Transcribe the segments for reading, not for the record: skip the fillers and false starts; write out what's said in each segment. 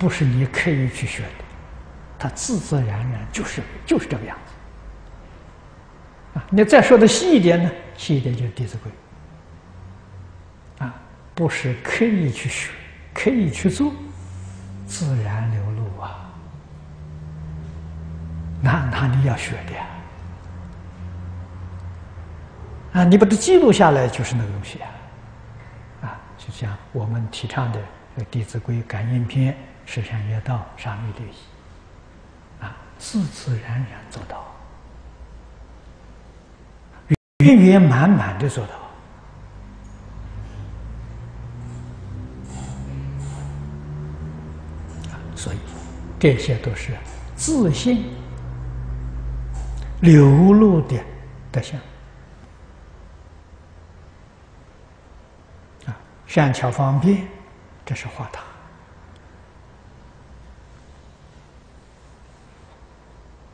不是你刻意去学的，它自然就是这个样子。啊，你再说的细一点呢，细一点就是《弟子规》。啊，不是刻意去学，刻意去做，自然流露啊。 那你要学的呀，啊，你把它记录下来就是那个东西啊，啊，就像我们提倡的《弟子规》《感应篇》《十善业道》《沙弥六艺》，啊，自然做到，圆满的做到。 所以，这些都是自信流露的德相啊，善巧方便，这是化他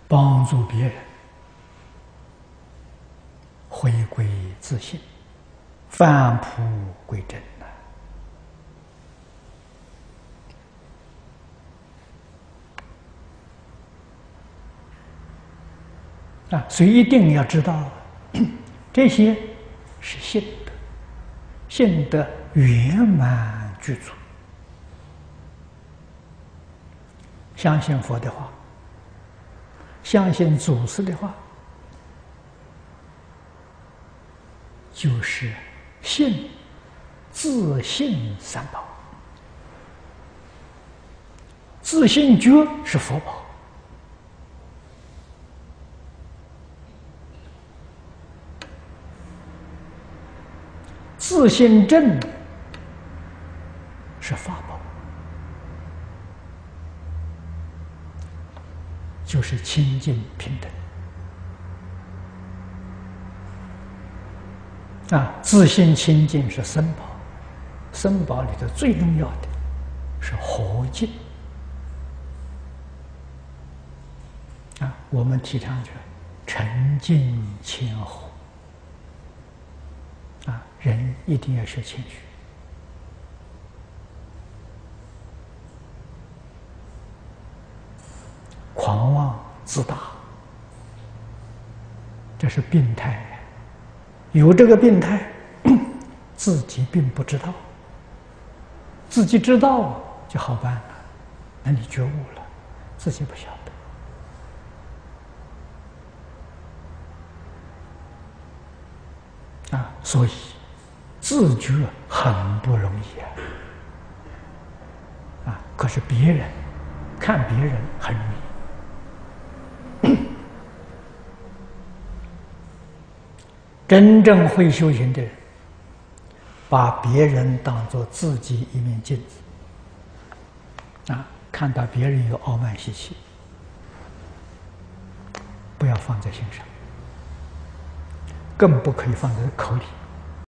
帮助别人，回归自信，返璞归真。 啊，所以一定要知道，这些是信德，信德圆满具足。相信佛的话，相信祖师的话，就是信自信三宝。自信觉是佛宝。 自信正是法宝，就是清净平等啊！自信清净是僧宝，僧宝里头最重要的是和敬啊！我们提倡是沉静谦和。 啊，人一定要学谦虚。狂妄自大，这是病态。有这个病态，自己并不知道。自己知道就好办了，那你觉悟了，自己不晓得。 啊，所以自觉很不容易啊！啊，可是别人看别人很容易。真正会修行的人，把别人当作自己一面镜子。啊，看到别人有傲慢习气，不要放在心上。 更不可以放在口里。